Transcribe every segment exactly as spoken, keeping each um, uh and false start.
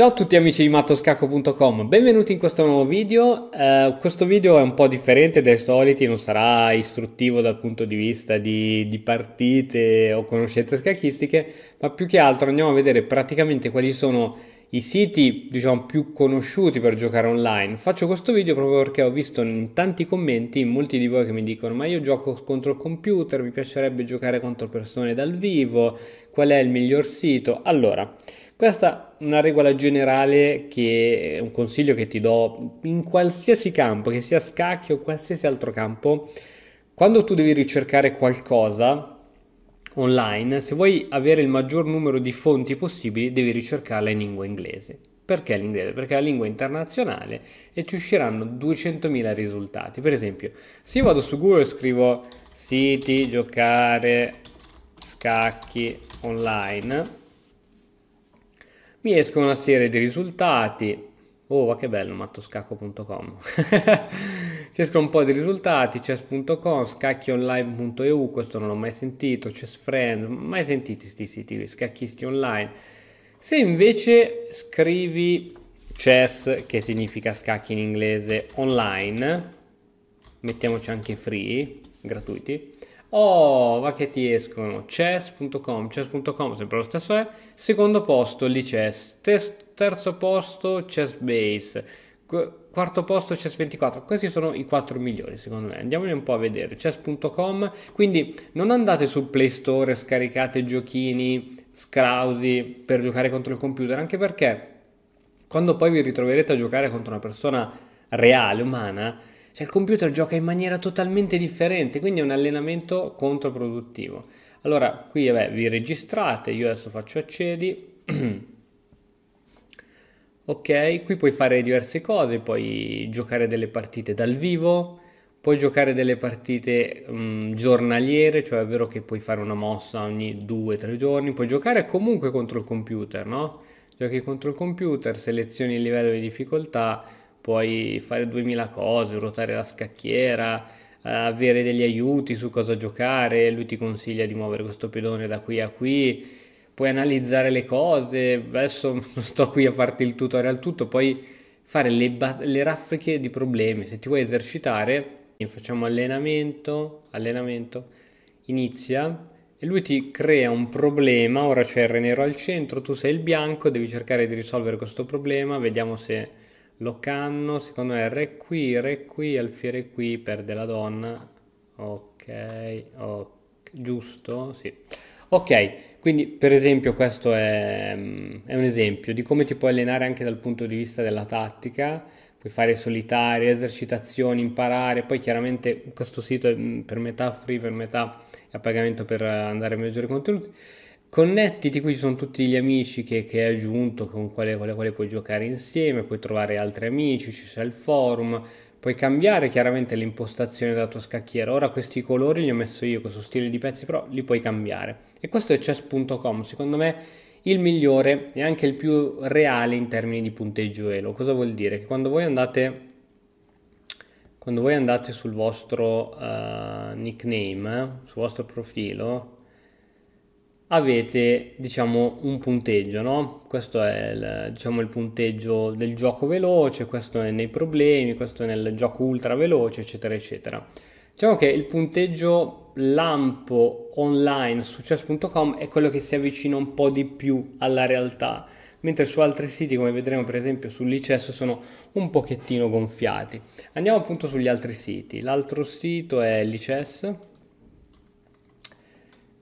Ciao a tutti amici di mattoscacco punto com, benvenuti in questo nuovo video. Eh, questo video è un po' differente dai soliti, non sarà istruttivo dal punto di vista di, di partite o conoscenze scacchistiche, ma più che altro andiamo a vedere praticamente quali sono i siti, diciamo, più conosciuti per giocare online. Faccio questo video proprio perché ho visto in tanti commenti molti di voi che mi dicono: ma io gioco contro il computer, mi piacerebbe giocare contro persone dal vivo, qual è il miglior sito? Allora, questa è una regola generale, che è un consiglio che ti do in qualsiasi campo, che sia scacchi o qualsiasi altro campo. Quando tu devi ricercare qualcosa online, se vuoi avere il maggior numero di fonti possibili, devi ricercarla in lingua inglese. Perché l'inglese? Perché è la lingua internazionale e ti usciranno duecentomila risultati. Per esempio, se io vado su Google e scrivo siti giocare scacchi online, mi escono una serie di risultati. Oh, ma che bello, mattoscacco punto com. Ci escono un po' di risultati: chess punto com, scacchionline punto e u, questo non l'ho mai sentito, chess friends, mai sentiti sti siti, scacchisti online. Se invece scrivi chess, che significa scacchi in inglese, online, mettiamoci anche free, gratuiti, oh, va che ti escono chess punto com, chess punto com sempre lo stesso è, secondo posto lichess, terzo posto chessbase, quarto posto chess ventiquattro. Questi sono i quattro migliori secondo me. Andiamoli un po' a vedere, chess punto com. Quindi non andate sul Play Store e scaricate giochini scrausi per giocare contro il computer, anche perché quando poi vi ritroverete a giocare contro una persona reale, umana, cioè il computer gioca in maniera totalmente differente, quindi è un allenamento controproduttivo. Allora qui vabbè, vi registrate, io adesso faccio accedi. Ok, qui puoi fare diverse cose, puoi giocare delle partite dal vivo, puoi giocare delle partite mh, giornaliere, cioè è vero che puoi fare una mossa ogni due tre giorni, puoi giocare comunque contro il computer, no? Giochi contro il computer, selezioni il livello di difficoltà, puoi fare duemila cose, ruotare la scacchiera, avere degli aiuti su cosa giocare, lui ti consiglia di muovere questo pedone da qui a qui, puoi analizzare le cose. Adesso non sto qui a farti il tutorial tutto, puoi fare le, le raffiche di problemi. Se ti vuoi esercitare, facciamo allenamento, allenamento, inizia, e lui ti crea un problema. Ora c'è il re nero al centro, tu sei il bianco, devi cercare di risolvere questo problema, vediamo se lo canno. Secondo me re qui, re qui, alfiere qui, perde la donna. Ok, ok, giusto, sì. Ok, quindi per esempio questo è, è un esempio di come ti puoi allenare anche dal punto di vista della tattica. Puoi fare solitari, esercitazioni, imparare. Poi chiaramente questo sito è per metà free, per metà è a pagamento, per andare a maggiori contenuti. Connettiti, qui ci sono tutti gli amici che, che hai aggiunto, con quale, con quale puoi giocare insieme, puoi trovare altri amici, ci c'è il forum, puoi cambiare chiaramente l'impostazione della tua scacchiera. Ora questi colori li ho messo io, questo stile di pezzi, però li puoi cambiare. E questo è chess punto com, secondo me il migliore e anche il più reale in termini di punteggio elo. Cosa vuol dire? Che quando voi andate, quando voi andate sul vostro uh, nickname, eh, sul vostro profilo, avete, diciamo, un punteggio, no? Questo è il, diciamo, il punteggio del gioco veloce, questo è nei problemi, questo è nel gioco ultra veloce, eccetera eccetera. Diciamo che il punteggio lampo online su chess punto com è quello che si avvicina un po' di più alla realtà, mentre su altri siti, come vedremo per esempio sul lichess, sono un pochettino gonfiati. Andiamo appunto sugli altri siti. L'altro sito è lichess.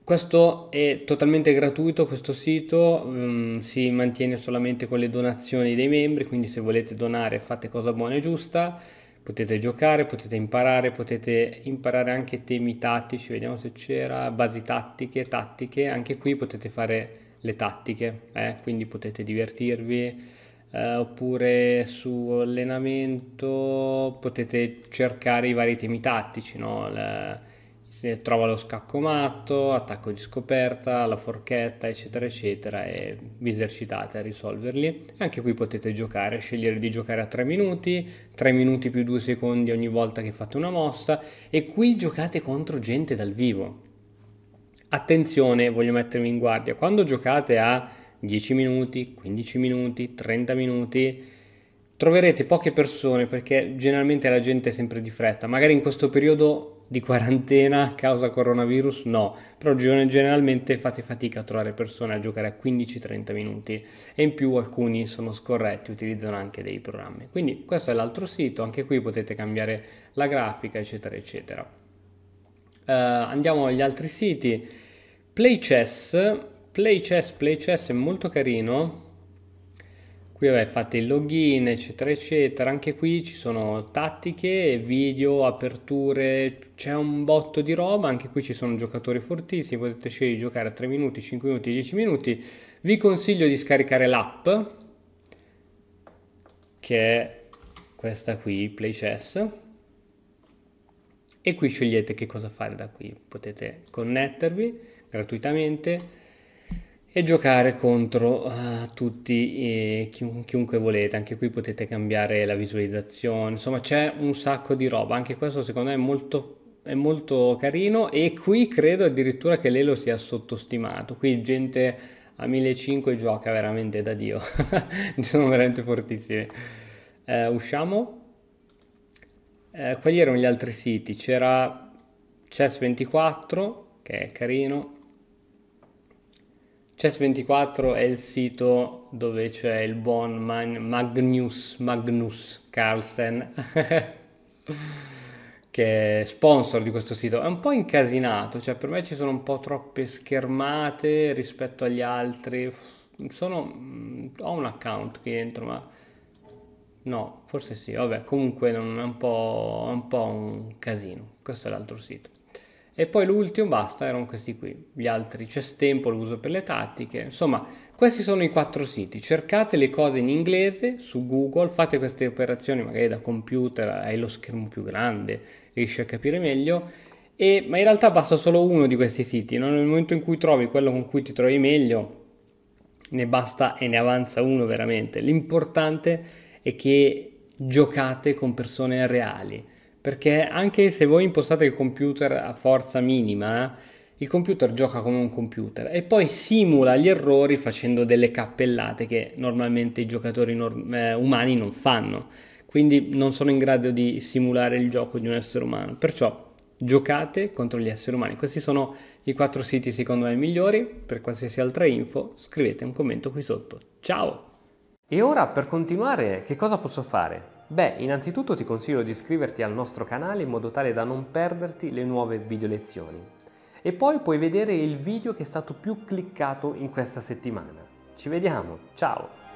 Questo è totalmente gratuito, questo sito um, si mantiene solamente con le donazioni dei membri, quindi se volete donare fate cosa buona e giusta, potete giocare, potete imparare, potete imparare anche temi tattici, vediamo se c'era, basi tattiche, tattiche, anche qui potete fare le tattiche, eh? Quindi potete divertirvi, eh, oppure su allenamento potete cercare i vari temi tattici, no? La, si trova lo scacco matto, attacco di scoperta, la forchetta, eccetera eccetera, e vi esercitate a risolverli. Anche qui potete giocare, scegliere di giocare a tre minuti, tre minuti più due secondi ogni volta che fate una mossa, e qui giocate contro gente dal vivo. Attenzione, voglio mettervi in guardia: quando giocate a dieci minuti, quindici minuti, trenta minuti, troverete poche persone perché generalmente la gente è sempre di fretta, magari in questo periodo di quarantena causa coronavirus no, però generalmente fate fatica a trovare persone a giocare a quindici trenta minuti e in più alcuni sono scorretti, utilizzano anche dei programmi. Quindi questo è l'altro sito, anche qui potete cambiare la grafica eccetera eccetera. Uh, andiamo agli altri siti. Play Chess, Play Chess, Play Chess è molto carino. Qui vabbè, fate il login eccetera eccetera, anche qui ci sono tattiche, video, aperture, c'è un botto di roba, anche qui ci sono giocatori fortissimi, potete scegliere di giocare a tre minuti, cinque minuti, dieci minuti. Vi consiglio di scaricare l'app che è questa qui, Play Chess, e qui scegliete che cosa fare da qui, potete connettervi gratuitamente e giocare contro uh, tutti e chi, chiunque volete. Anche qui potete cambiare la visualizzazione, insomma c'è un sacco di roba, anche questo secondo me è molto, è molto carino, e qui credo addirittura che l'Elo sia sottostimato, qui gente a millecinquecento gioca veramente da Dio, sono veramente fortissimi. Uh, usciamo, uh, quali erano gli altri siti? C'era chess ventiquattro che è carino. Chess ventiquattro è il sito dove c'è il buon Magnus, Magnus Carlsen che è sponsor di questo sito. È un po' incasinato, cioè per me ci sono un po' troppe schermate rispetto agli altri. Sono, ho un account qui dentro, ma no, forse sì, vabbè, comunque è un po', è un, po' un casino. Questo è l'altro sito. E poi l'ultimo, basta, erano questi qui, gli altri c'è stempo, l'uso per le tattiche, insomma questi sono i quattro siti. Cercate le cose in inglese su Google, fate queste operazioni magari da computer, hai lo schermo più grande, riesci a capire meglio, e, ma in realtà basta solo uno di questi siti, no? Nel momento in cui trovi quello con cui ti trovi meglio, ne basta e ne avanza uno veramente. L'importante è che giocate con persone reali, perché anche se voi impostate il computer a forza minima, il computer gioca come un computer e poi simula gli errori facendo delle cappellate che normalmente i giocatori umani non fanno, quindi non sono in grado di simulare il gioco di un essere umano, perciò giocate contro gli esseri umani. Questi sono i quattro siti secondo me migliori. Per qualsiasi altra info scrivete un commento qui sotto. Ciao! E ora per continuare che cosa posso fare? Beh, innanzitutto ti consiglio di iscriverti al nostro canale in modo tale da non perderti le nuove video lezioni. E poi puoi vedere il video che è stato più cliccato in questa settimana. Ci vediamo, ciao!